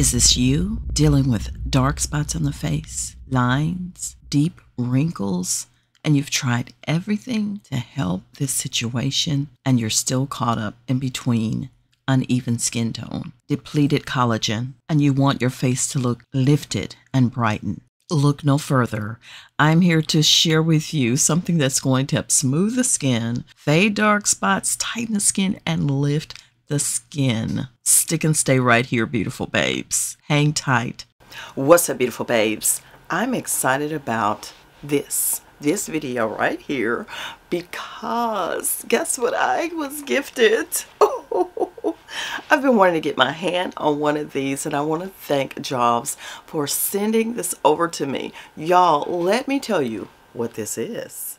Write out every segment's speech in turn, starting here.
Is this you dealing with dark spots on the face, lines, deep wrinkles, and you've tried everything to help this situation and you're still caught up in between uneven skin tone, depleted collagen, and you want your face to look lifted and brightened? Look no further. I'm here to share with you something that's going to help smooth the skin, fade dark spots, tighten the skin, and lift the skin. Stick and stay right here, beautiful babes. Hang tight. What's up, beautiful babes? I'm excited about this video right here because guess what I was gifted? Oh, I've been wanting to get my hand on one of these, and I want to thank JOVS for sending this over to me. Y'all, let me tell you what this is.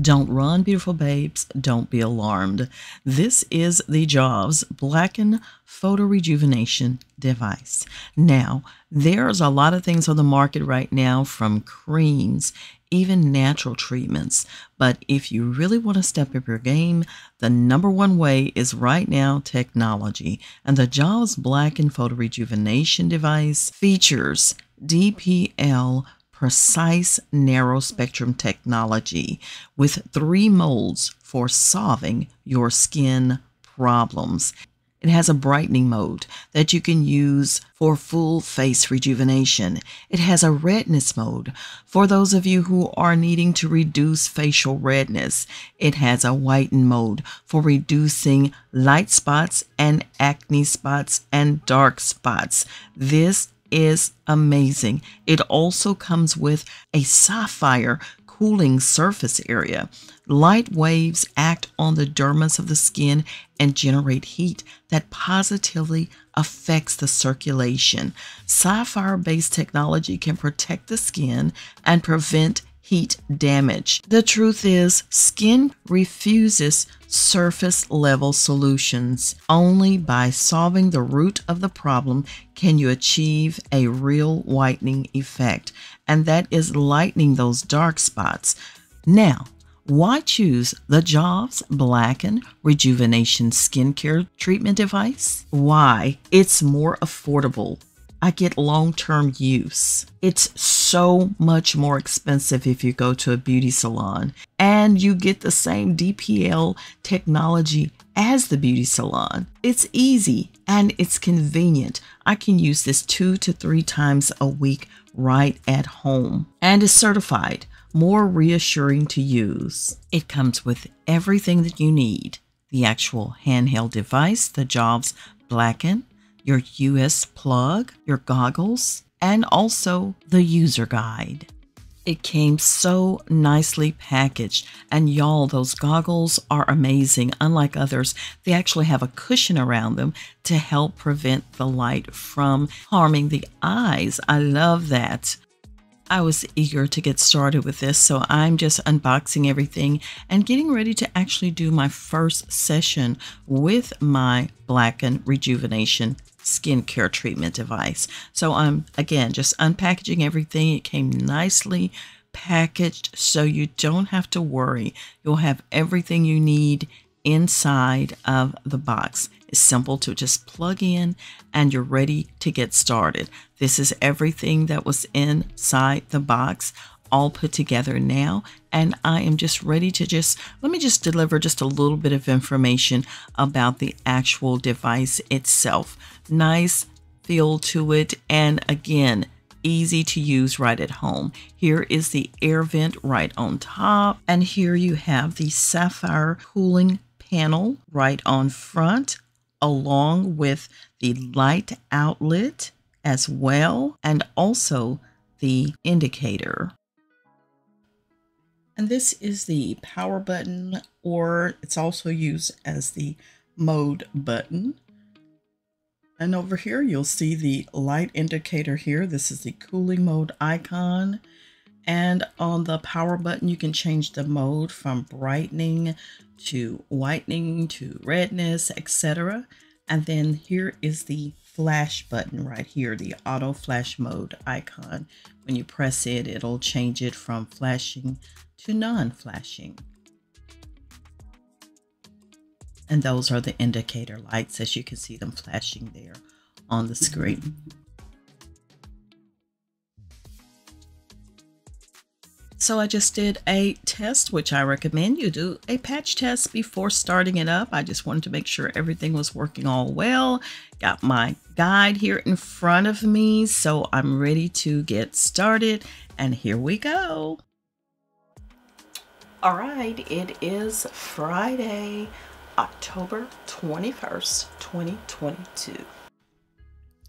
Don't run, beautiful babes. Don't be alarmed. This is the JOVS Blacken Photo Rejuvenation Device. Now, there's a lot of things on the market right now, from creams, even natural treatments. But if you really want to step up your game, the #1 way is right now technology. And the JOVS Blacken Photo Rejuvenation Device features DPL Precise narrow spectrum technology with 3 modes for solving your skin problems. It has a brightening mode that you can use for full face rejuvenation. It has a redness mode for those of you who are needing to reduce facial redness. It has a whiten mode for reducing light spots and acne spots and dark spots. This is amazing. It also comes with a sapphire cooling surface area. Light waves act on the dermis of the skin and generate heat that positively affects the circulation. Sapphire-based technology can protect the skin and prevent heat damage. The truth is, skin refuses surface level solutions. Only by solving the root of the problem can you achieve a real whitening effect, and that is lightening those dark spots. Now, why choose the JOVS Blacken Rejuvenation Skincare Treatment Device? Why? It's more affordable. I get long-term use. It's so much more expensive if you go to a beauty salon, and you get the same DPL technology as the beauty salon. It's easy and it's convenient. I can use this 2 to 3 times a week right at home, and is certified more reassuring to use. It comes with everything that you need: the actual handheld device, the JOVS Blacken, your US plug, your goggles, and also the user guide. It came so nicely packaged, and y'all, those goggles are amazing. Unlike others, they actually have a cushion around them to help prevent the light from harming the eyes. I love that. I was eager to get started with this, so I'm just unboxing everything and getting ready to actually do my first session with my Blacken Rejuvenation Skincare Treatment Device. So I'm, again, just unpackaging everything. It came nicely packaged, so you don't have to worry. You'll have everything you need inside of the box. It's simple to just plug in and you're ready to get started. This is everything that was inside the box, all put together now, and I am just ready to let me deliver just a little bit of information about the actual device itself. Nice feel to it, and again, easy to use right at home. Here is the air vent right on top, and here you have the sapphire cooling panel right on front, along with the light outlet as well, and also the indicator. And this is the power button, or it's also used as the mode button. And over here, you'll see the light indicator here. This is the cooling mode icon. And on the power button, you can change the mode from brightening to whitening to redness, etc. And then here is the flash button right here, the auto flash mode icon. When you press it, it'll change it from flashing to non-flashing. And those are the indicator lights, as you can see them flashing there on the screen. So I just did a test, which I recommend you do a patch test before starting it up. I just wanted to make sure everything was working all well. Got my guide here in front of me, so I'm ready to get started. And here we go. All right, it is Friday, October 21st, 2022.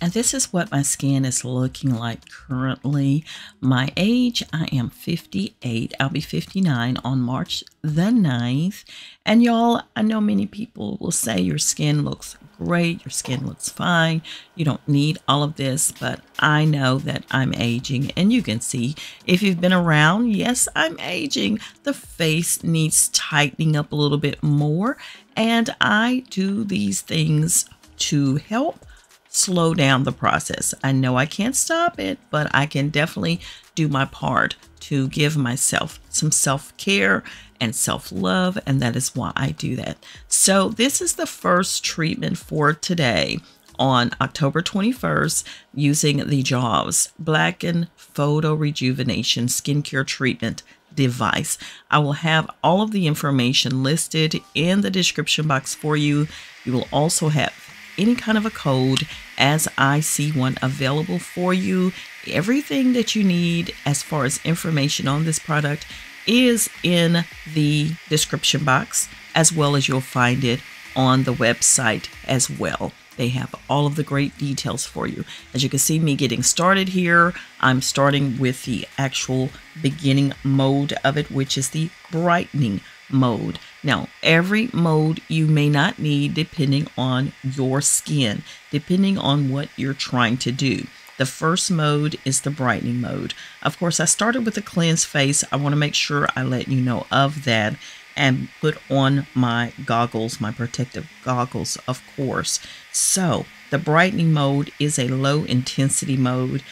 And this is what my skin is looking like currently. My age, I am 58. I'll be 59 on March the 9th. And y'all, I know many people will say your skin looks great. Your skin looks fine. You don't need all of this. But I know that I'm aging. And you can see if you've been around, yes, I'm aging. The face needs tightening up a little bit more. And I do these things to help slow down the process. I know I can't stop it, but I can definitely do my part to give myself some self-care and self-love, and that is why I do that. So this is the first treatment for today on October 21st using the JOVS Blacken Photo Rejuvenation Skincare Treatment Device. I will have all of the information listed in the description box for you. You will also have any kind of a code as I see one available for you. Everything that you need as far as information on this product is in the description box, as well as you'll find it on the website as well. They have all of the great details for you. As you can see me getting started here, I'm starting with the actual beginning mode of it, which is the brightening mode. Now, every mode you may not need depending on your skin, depending on what you're trying to do. The first mode is the brightening mode. Of course, I started with a cleansed face. I want to make sure I let you know of that and put on my goggles, my protective goggles, of course. So the brightening mode is a low intensity mode.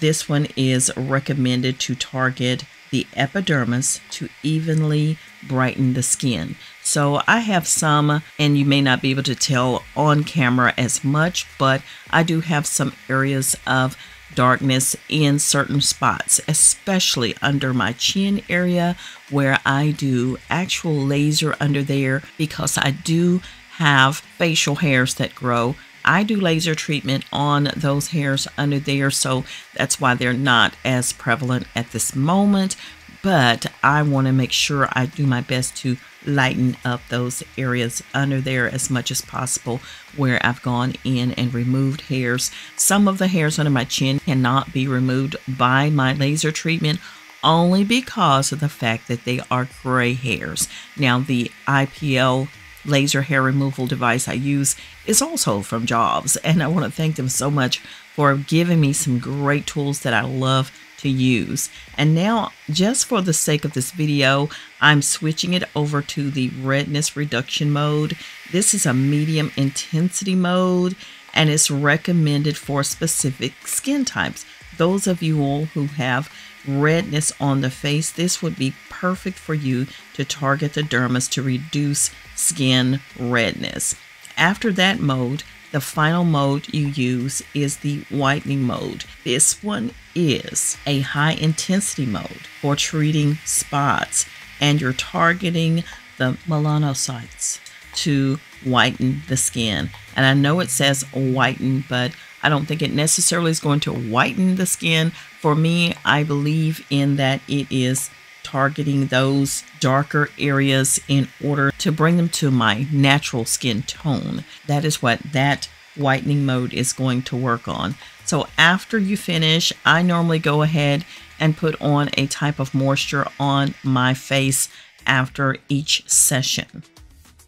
This one is recommended to target the epidermis to evenly brighten the skin. So I have some, and you may not be able to tell on camera as much, but I do have some areas of darkness in certain spots, especially under my chin area, where I do actual laser under there because I do have facial hairs that grow. I do laser treatment on those hairs under there, so that's why they're not as prevalent at this moment, but I want to make sure I do my best to lighten up those areas under there as much as possible where I've gone in and removed hairs. Some of the hairs under my chin cannot be removed by my laser treatment only because of the fact that they are gray hairs. Now, the IPL laser hair removal device I use is also from JOVS, and I want to thank them so much for giving me some great tools that I love to use. And now, just for the sake of this video, I'm switching it over to the redness reduction mode. This is a medium intensity mode, and it's recommended for specific skin types. Those of you all who have redness on the face, this would be perfect for you to target the dermis to reduce skin redness. After that mode, the final mode you use is the whitening mode. This one is a high intensity mode for treating spots, and you're targeting the melanocytes to whiten the skin. And I know it says whiten, but I don't think it necessarily is going to whiten the skin. For me, I believe in that it is targeting those darker areas in order to bring them to my natural skin tone. That is what that whitening mode is going to work on. So after you finish, I normally go ahead and put on a type of moisture on my face after each session.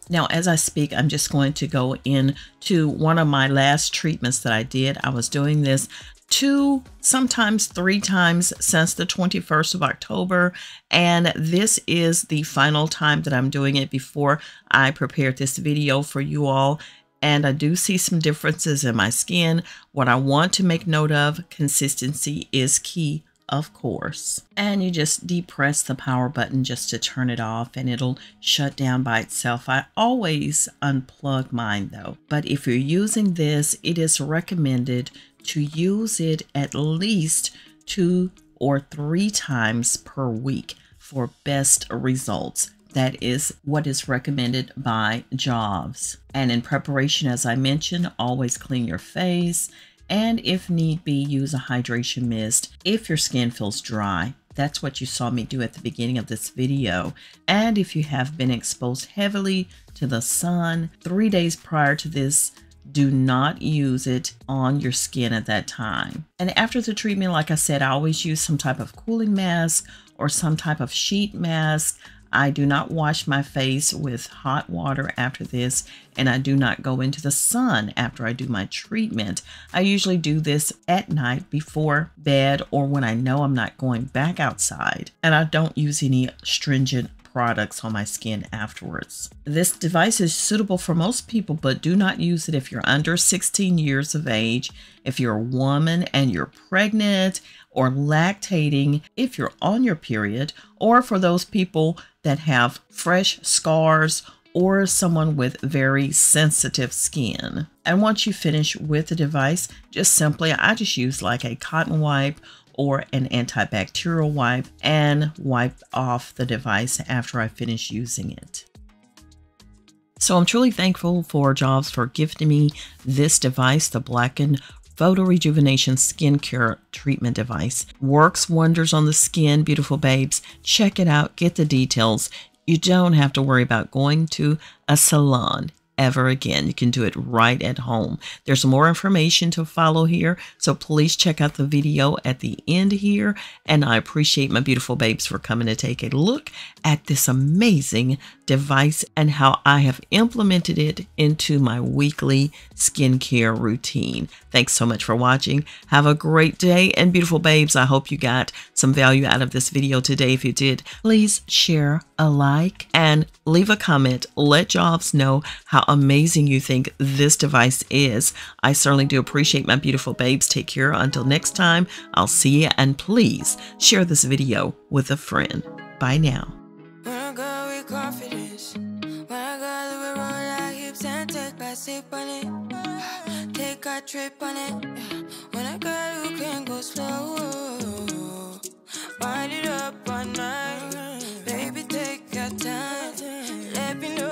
Now, as I speak, I'm just going to go into one of my last treatments that I did. I was doing this 2, sometimes 3 times since the 21st of October. And this is the final time that I'm doing it before I prepared this video for you all. And I do see some differences in my skin. What I want to make note of, consistency is key, of course. And you just depress the power button just to turn it off and it'll shut down by itself. I always unplug mine though. But if you're using this, it is recommended to use it at least 2 or 3 times per week for best results. That is what is recommended by JOVS. And in preparation, as I mentioned, always clean your face. And if need be, use a hydration mist if your skin feels dry. That's what you saw me do at the beginning of this video. And if you have been exposed heavily to the sun 3 days prior to this, do not use it on your skin at that time. And after the treatment, like I said, I always use some type of cooling mask or some type of sheet mask. I do not wash my face with hot water after this, and I do not go into the sun after I do my treatment. I usually do this at night before bed or when I know I'm not going back outside, and I don't use any astringent products on my skin afterwards. This device is suitable for most people, but do not use it if you're under 16 years of age, if you're a woman and you're pregnant or lactating, if you're on your period, or for those people that have fresh scars or someone with very sensitive skin. And once you finish with the device, just simply, I just use like a cotton wipe or an antibacterial wipe and wipe off the device after I finish using it. So I'm truly thankful for JOVS for gifting me this device, the Blacken Photo Rejuvenation Skincare Treatment Device. Works wonders on the skin, beautiful babes. Check it out, get the details. You don't have to worry about going to a salon ever again. You can do it right at home. There's more information to follow here, so please check out the video at the end here. And I appreciate my beautiful babes for coming to take a look at this amazing device and how I have implemented it into my weekly skincare routine. Thanks so much for watching. Have a great day, and beautiful babes, I hope you got some value out of this video today. If you did, please share, a like, and leave a comment. Let JOVS know how amazing you think this device is. I certainly do appreciate my beautiful babes. Take care. Until next time, I'll see you, and please share this video with a friend. Bye now. My God, with confidence. My God, we roll our hips and take a sip on it. Take a trip on it. When I got you, can go slow. Wind it up all night. Baby, take your time. Let me know.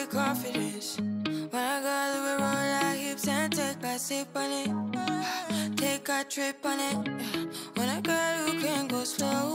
with confidence. When I gotta live around like hips and take my sip on it, take a trip on it. When I gotta, you can go slow.